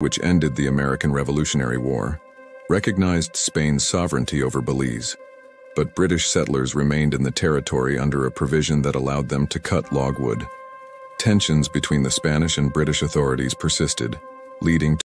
which ended the American Revolutionary War, recognized Spain's sovereignty over Belize, but British settlers remained in the territory under a provision that allowed them to cut logwood. Tensions between the Spanish and British authorities persisted, leading to